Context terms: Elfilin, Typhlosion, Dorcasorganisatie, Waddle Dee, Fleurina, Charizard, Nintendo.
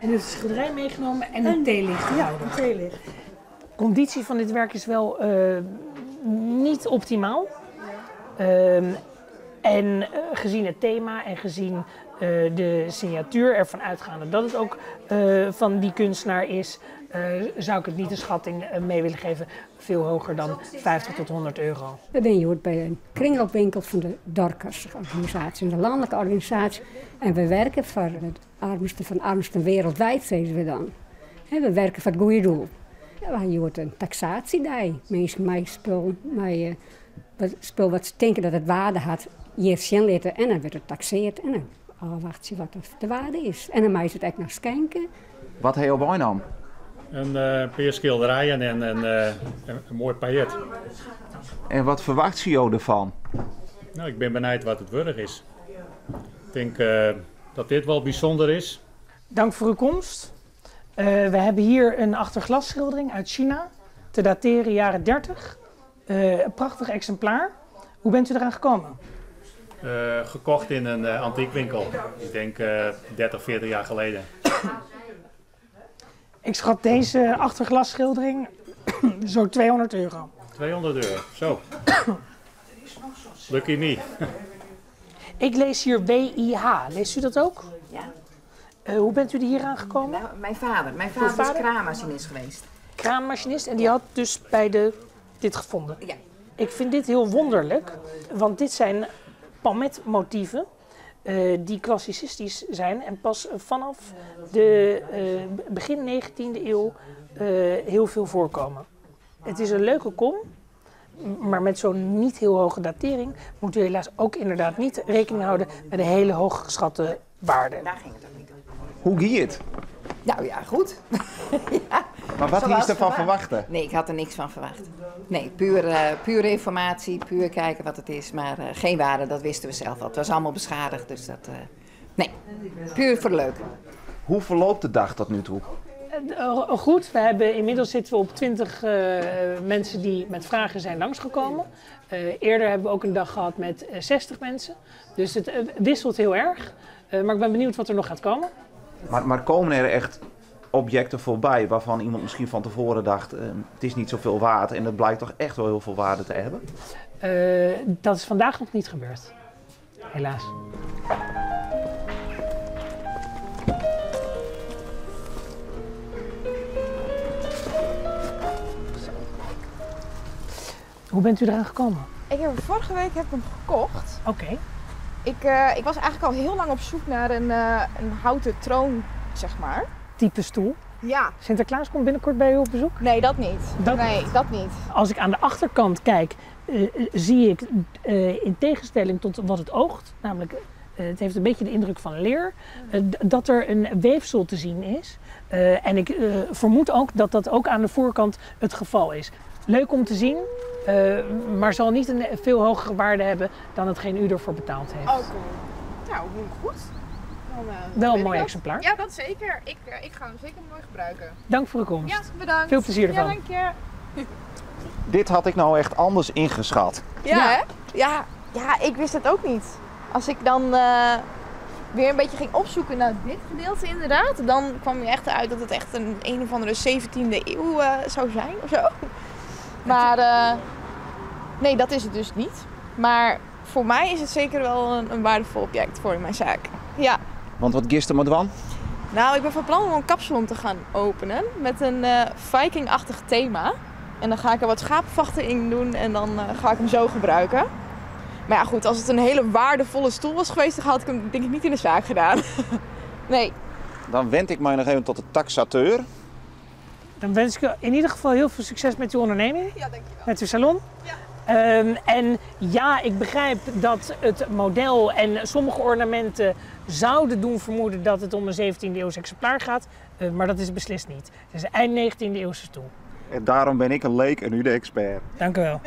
En het schilderij meegenomen en een theelicht gehouden. Ja, een theelicht. De conditie van dit werk is wel niet optimaal. En gezien het thema en gezien de signatuur ervan uitgaande dat het ook van die kunstenaar is, zou ik het niet een schatting mee willen geven, veel hoger dan 50 tot 100 euro. Je hoort bij een kringloopwinkel van de Dorcasorganisatie, een landelijke organisatie. En we werken voor het armste van de armsten wereldwijd, zeggen we dan. En we werken voor het goede doel. Ja, je hoort een taxatie bij. Mensen mij spul, spul wat ze denken dat het waarde had, hier zien laten en dan werd het taxeerd en dan afwacht je wat de waarde is. En dan moet je het echt naar schenken. Wat heb je op nam? Een paar schilderijen en een mooi paillet. En wat verwacht je ervan? Nou, ik ben benieuwd wat het waardig is. Ik denk dat dit wel bijzonder is. Dank voor uw komst. We hebben hier een achterglasschildering uit China, te dateren jaren 30. Een prachtig exemplaar. Hoe bent u eraan gekomen? Gekocht in een antiekwinkel. Ik denk 30, 40 jaar geleden. Ik schat deze achterglasschildering zo 200 euro. 200 euro, zo. Lucky me. Ik lees hier WIH. Leest u dat ook? Ja. Hoe bent u er hier aan gekomen? Nou, mijn vader is kraammachinist geweest. Kraammachinist, en die had dus bij dit gevonden? Ja. Ik vind dit heel wonderlijk, want dit zijn palmetmotieven die klassicistisch zijn en pas vanaf de begin 19e eeuw heel veel voorkomen. Het is een leuke kom, maar met zo'n niet heel hoge datering moet u helaas ook inderdaad niet rekening houden met de hele hoog geschatte waarden. Daar ging het ook niet om. Hoe ging het? Nou ja, goed. Ja. Maar wat is ervan verwachten? Nee, ik had er niks van verwacht. Nee, puur informatie, puur kijken wat het is, maar geen waarde, dat wisten we zelf al. Het was allemaal beschadigd, dus dat... nee, puur voor leuk. Hoe verloopt de dag tot nu toe? Goed, we hebben, inmiddels zitten we op 20 mensen die met vragen zijn langsgekomen. Eerder hebben we ook een dag gehad met 60 mensen, dus het wisselt heel erg. Maar ik ben benieuwd wat er nog gaat komen. Maar komen er echt objecten voorbij waarvan iemand misschien van tevoren dacht, het is niet zoveel waard en dat blijkt toch echt wel heel veel waarde te hebben? Dat is vandaag nog niet gebeurd, helaas. Hoe bent u eraan gekomen? Vorige week heb ik hem gekocht. Oké. Ik was eigenlijk al heel lang op zoek naar een houten troon, zeg maar. Type stoel? Ja. Sinterklaas komt binnenkort bij u op bezoek? Nee, dat niet. Dat niet. Als ik aan de achterkant kijk, zie ik in tegenstelling tot wat het oogt, namelijk het heeft een beetje de indruk van leer, dat er een weefsel te zien is. En ik vermoed ook dat dat ook aan de voorkant het geval is. Leuk om te zien, maar zal niet een veel hogere waarde hebben dan hetgeen u ervoor betaald heeft. Oh, cool. Nou, goed. Dan, wel een mooi exemplaar. Ja, dat zeker. Ik ga hem zeker mooi gebruiken. Dank voor uw komst. Ja, bedankt. Veel plezier ervan. Ja, dank je. Dit had ik nou echt anders ingeschat. Ja, hè? Ja, ik wist het ook niet. Als ik dan weer een beetje ging opzoeken naar dit gedeelte inderdaad, dan kwam je echt uit dat het echt een of andere 17e eeuw zou zijn of zo. Maar nee, dat is het dus niet. Maar voor mij is het zeker wel een waardevol object voor in mijn zaak. Ja. Want wat gisteren maar dan? Nou, ik ben van plan om een kapsalon te gaan openen met een Viking-achtig thema. En dan ga ik er wat schaapvachten in doen en dan ga ik hem zo gebruiken. Maar ja, goed, als het een hele waardevolle stoel was geweest, dan had ik hem denk ik niet in de zaak gedaan. Nee. Dan wend ik mij nog even tot de taxateur. Dan wens ik u in ieder geval heel veel succes met uw onderneming, ja, dankjewel. Met uw salon. Ja. En ja, ik begrijp dat het model en sommige ornamenten zouden doen vermoeden dat het om een 17e eeuws exemplaar gaat. Maar dat is beslist niet. Het is een eind 19e eeuwse stoel. En daarom ben ik een leek en u de expert. Dank u wel.